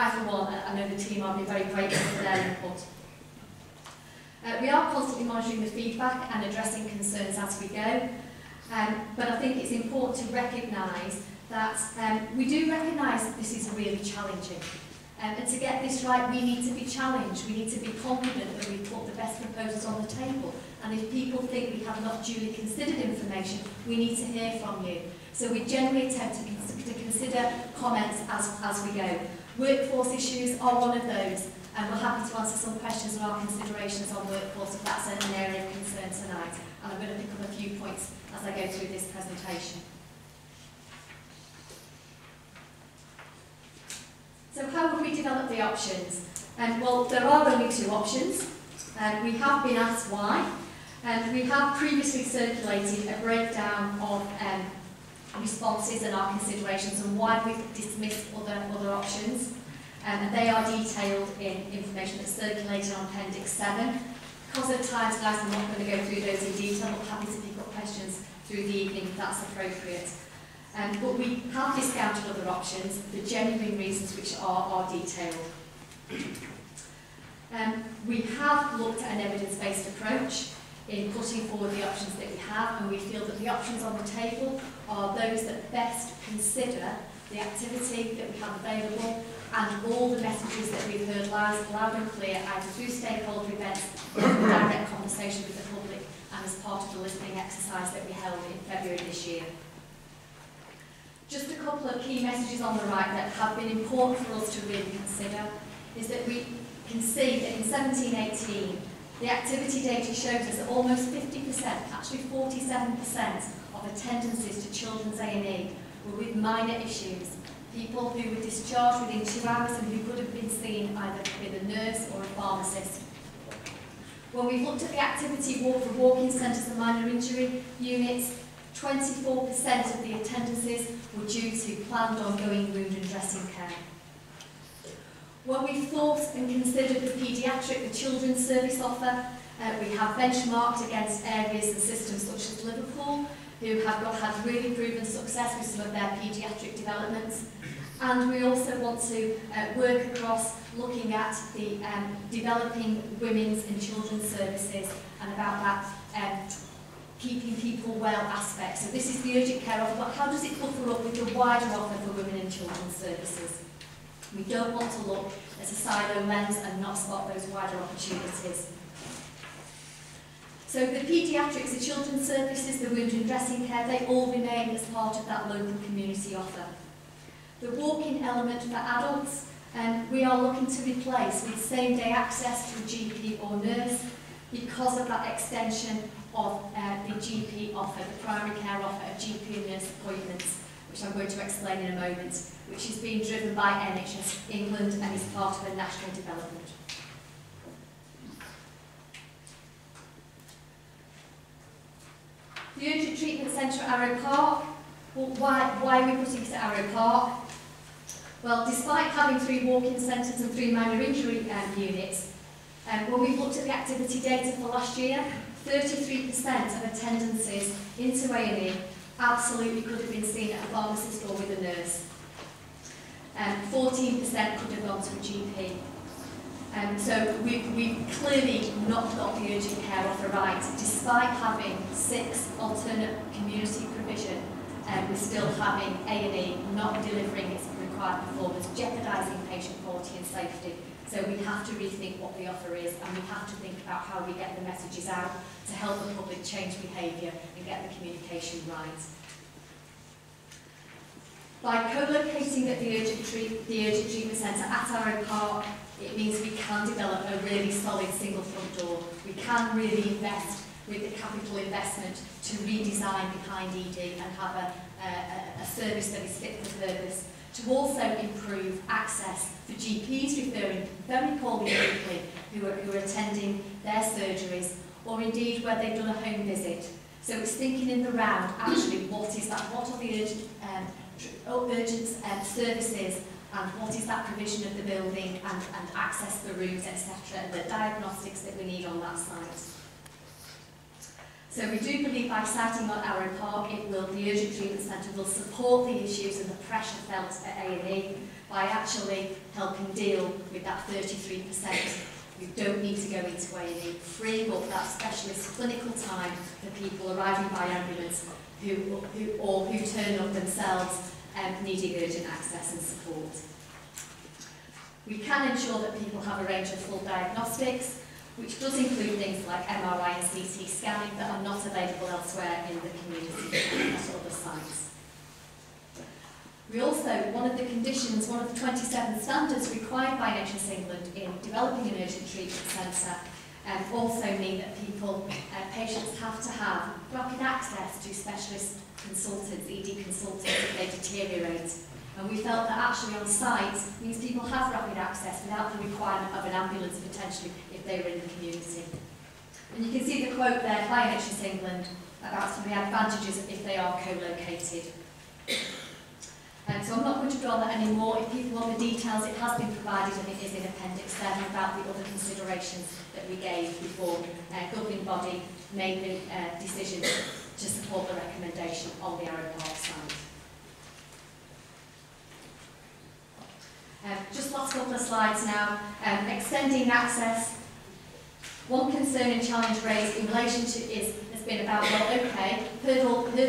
I, for one, I know the team, I'll be very grateful for their input. We are constantly monitoring the feedback and addressing concerns as we go, but I think it's important to recognise that we do recognise that this is really challenging. And to get this right, we need to be challenged. We need to be confident that we put the best proposals on the table. And if people think we have not duly considered information, we need to hear from you. So we generally attempt to consider comments as we go. Workforce issues are one of those, and we're happy to answer some questions on our considerations on workforce if that's an area of concern tonight. And I'm going to pick up a few points as I go through this presentation. So how would we develop the options? Well, there are only two options. We have been asked why, and we have previously circulated a breakdown of responses and our considerations and why we've dismissed other options. And they are detailed in information that's circulated on Appendix 7. Because of time tonight, I'm not going to go through those in detail, but happy to pick up questions through the evening if that's appropriate. But we have discounted other options for genuine reasons which are detailed. We have looked at an evidence-based approach in putting forward the options that we have, and we feel that the options on the table are those that best consider the activity that we have available and all the messages that we've heard loud and clear, either through stakeholder events or direct conversation with the public and as part of the listening exercise that we held in February this year. Just a couple of key messages on the right that have been important for us to really consider is that we can see that in 17-18, the activity data shows us that almost 50%, actually 47% of attendances to children's A&E were with minor issues, people who were discharged within 2 hours and who could have been seen either with a nurse or a pharmacist. When we've looked at the activity walk for walking centres and minor injury units, 24% of the attendances were due to planned ongoing wound and dressing care. When we thought and considered the paediatric, the children's service offer, we have benchmarked against areas and systems such as Liverpool, who have had really proven success with some of their paediatric developments. And we also want to work across looking at the developing women's and children's services and about that keeping people well aspect. So this is the urgent care offer, but how does it buffer up with the wider offer for women and children's services? We don't want to look at a silo lens and not spot those wider opportunities. So the paediatrics, the children's services, the wound and dressing care, they all remain as part of that local community offer. The walk-in element for adults, we are looking to replace with same-day access to a GP or nurse because of that extension of the GP offer, the primary care offer of GP and nurse appointments, which I'm going to explain in a moment, which is being driven by NHS England and is part of a national development. The Urgent Treatment Centre at Arrowe Park. Well, why are we putting it at Arrowe Park? Well, despite having 3 walk-in centres and 3 minor injury units, when we've looked at the activity data for last year, 33% of attendances into A&E absolutely could have been seen at a pharmacist or with a nurse. 14% could have gone to a GP. So we've clearly not got the urgent care offer right. Despite having 6 alternate community provision, we're still having A&E not delivering its required performance, jeopardising patient quality and safety. So we have to rethink what the offer is, and we have to think about how we get the messages out to help the public change behaviour and get the communication right. By co-locating at the urgent treatment centre at Arrowe Park, it means we can develop a really solid single front door. We can really invest with the capital investment to redesign behind ED and have a service that is fit for purpose, to also improve access for GPs referring very poorly people who are attending their surgeries, or indeed where they've done a home visit. So it's thinking in the round, actually, what is that? What are the urgent services, and what is that provision of the building and access for rooms, etc., the diagnostics that we need on that site. So we do believe by starting on Arrowe Park, the urgent treatment centre will support the issues and the pressure felt at A&E by actually helping deal with that 33%. You don't need to go into A&E, freeing up that specialist clinical time for people arriving by ambulance who turn up themselves needing urgent access and support. We can ensure that people have a range of full diagnostics, which does include things like MRI and CT scanning that are not available elsewhere in the community at other sites. We also, one of the conditions, one of the 27 standards required by NHS England in developing an urgent treatment centre, also mean that patients have to have rapid access to specialist consultants, ED consultants, if they deteriorate. And we felt that actually on site means people have rapid access without the requirement of an ambulance potentially if they were in the community. And you can see the quote there by NHS England about some of the advantages if they are co-located. So I'm not going to dwell on that anymore. If people want the details, it has been provided and it is in Appendix 7 about the other considerations that we gave before the governing body made the decision to support the recommendation on the Arrowe Park site. Just last couple of slides now. Extending access. One concern and challenge raised in relation to has been about, well, okay, heard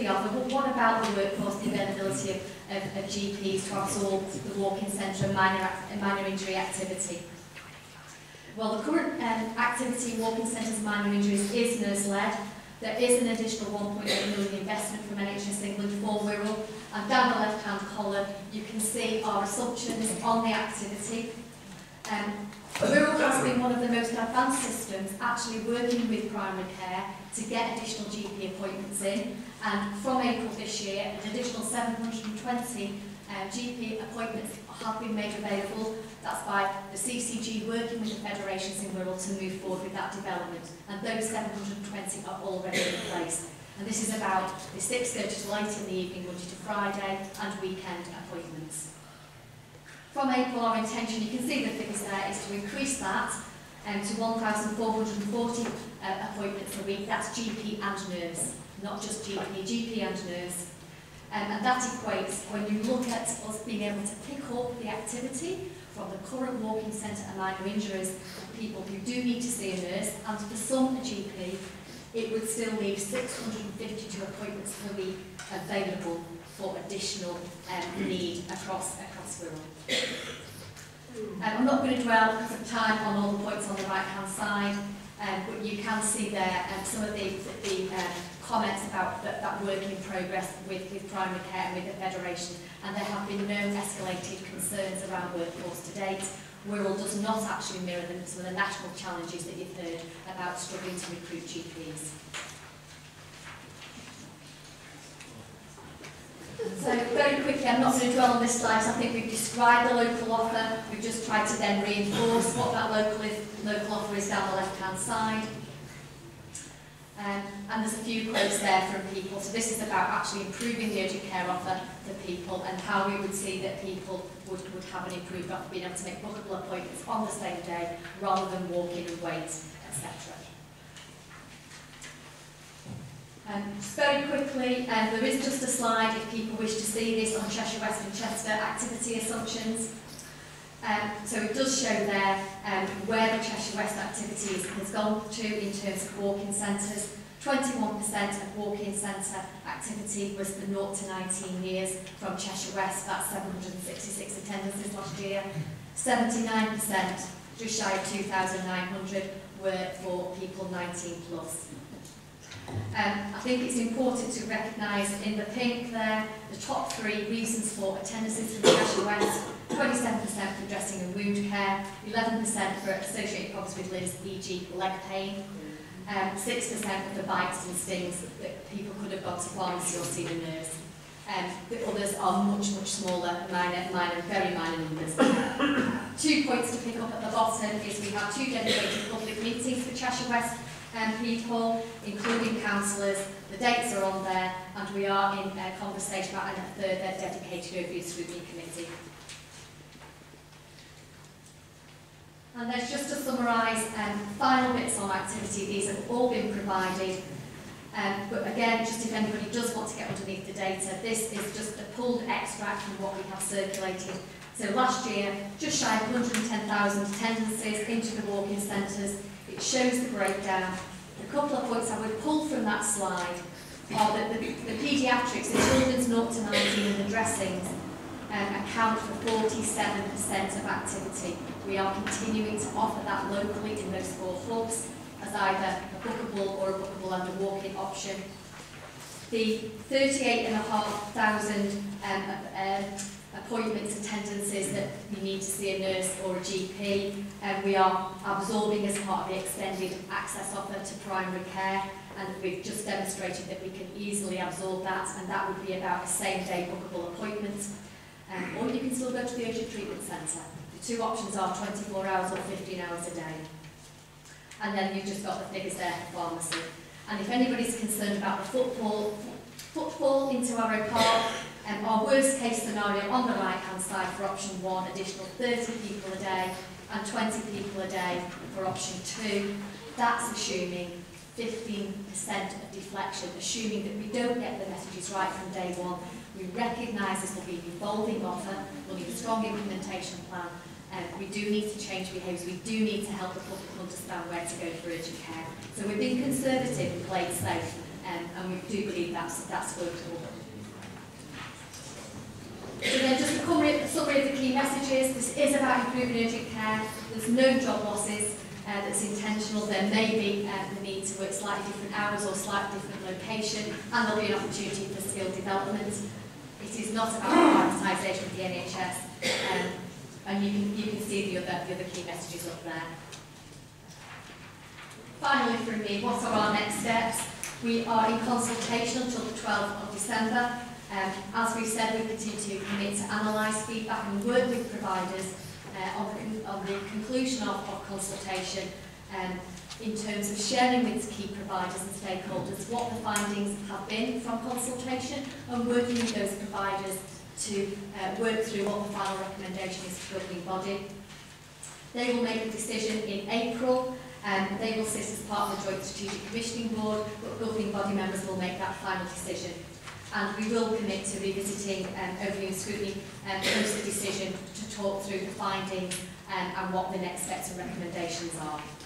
the offer, but what about the workforce, the availability of GPs to absorb the walk-in centre and minor injury activity? Well, the current activity walk-in centres and minor injuries is nurse-led. There is an additional 1.8 million investment from NHS England for Wirral. And down the left-hand column, you can see our assumptions on the activity. Wirral has been one of the most advanced systems actually working with primary care to get additional GP appointments in, and from April this year an additional 720 GP appointments have been made available. That's by the CCG working with the federations in Wirral to move forward with that development, and those 720 are already in place. And this is about the 6:30 to late in the evening, Monday to Friday, and weekend appointments. From April, our intention, you can see the figures there, is to increase that to 1,440 appointments a week. That's GP and nurse, not just GP and nurse. And that equates, when you look at us being able to pick up the activity from the current walking centre and minor injuries of people who do need to see a nurse, and for some a GP, it would still leave 652 appointments per week available for additional need across Wirral. I'm not going to dwell because of time on all the points on the right-hand side, but you can see there some of the comments about that work in progress with primary care and with the federation, and there have been no escalated concerns around workforce to date. Wirral does not actually mirror some of the national challenges that you've heard about struggling to recruit GPs. So very quickly, I'm not going to dwell on this slide. I think we've described the local offer. We've just tried to then reinforce what that local offer is down the left-hand side. And there's a few quotes there from people. So this is about actually improving the urgent care offer for people and how we would see that people would have an improved offer, being able to make bookable appointments on the same day rather than walk in and wait, etc. Just very quickly, there is just a slide if people wish to see this on Cheshire West and Chester activity assumptions. So it does show there where the Cheshire West activity has gone to in terms of walk-in centres. 21% of walk-in centre activity was the 0 to 19 years from Cheshire West. That's 766 attendances last year. 79%, just shy of 2,900, were for people 19 plus. I think it's important to recognise in the pink there the top three reasons for attendances from Cheshire West: 27% for dressing and wound care, 11% for associated problems with limbs, e.g. leg pain, 6% for bites and stings that people could have gone to pharmacy or seen a nurse. The others are much smaller, very minor numbers. 2 points to pick up at the bottom is we have 2 dedicated public meetings for Cheshire West people, including councillors. The dates are on there, and we are in conversation about a further dedicated review scrutiny committee. And there's just to summarise final bits on activity. These have all been provided. But again, just if anybody does want to get underneath the data, this is just a pulled extract from what we have circulated. So last year, just shy of 110,000 attendances into the walking centres. It shows the breakdown. A couple of points I would pull from that slide are that the paediatrics, the children's 0 to 19 and the dressings, account for 47% of activity. We are continuing to offer that locally in those 4 hubs as either a bookable or a bookable and a walk-in option. The 38,500 appointments, attendances that you need to see a nurse or a GP, and we are absorbing as part of the extended access offer to primary care, and we've just demonstrated that we can easily absorb that, and that would be about a same-day bookable appointment, or you can still go to the urgent treatment centre. The 2 options are 24 hours or 15 hours a day. And then you've just got the figures there for pharmacy. And if anybody's concerned about the footfall into Arrowe Park, our worst case scenario on the right-hand side for option 1, additional 30 people a day and 20 people a day for option 2. That's assuming 15% of deflection, assuming that we don't get the messages right from day 1. We recognise this will be an evolving offer, we'll need a strong implementation plan. We do need to change behaviours, we do need to help the public understand where to go for urgent care. So we've been conservative and played safe, and we do believe that's workable. So then just a summary of the key messages. This is about improving urgent care. There's no job losses that's intentional. There may be the need to work slightly different hours or slightly different location, and there'll be an opportunity for skill development. It is not about privatisation of the NHS. And you can see the other key messages up there. Finally from me, what are our next steps? We are in consultation until the 12th of December. As we've said, we continue to commit to analyse feedback and work with providers on the conclusion of consultation in terms of sharing with key providers and stakeholders what the findings have been from consultation and working with those providers to work through what the final recommendation is to the governing body. They will make a decision in April, and they will sit as part of the Joint Strategic Commissioning Board, but governing body members will make that final decision. And we will commit to revisiting overview and scrutiny post the decision to talk through the findings and what the next steps and recommendations are.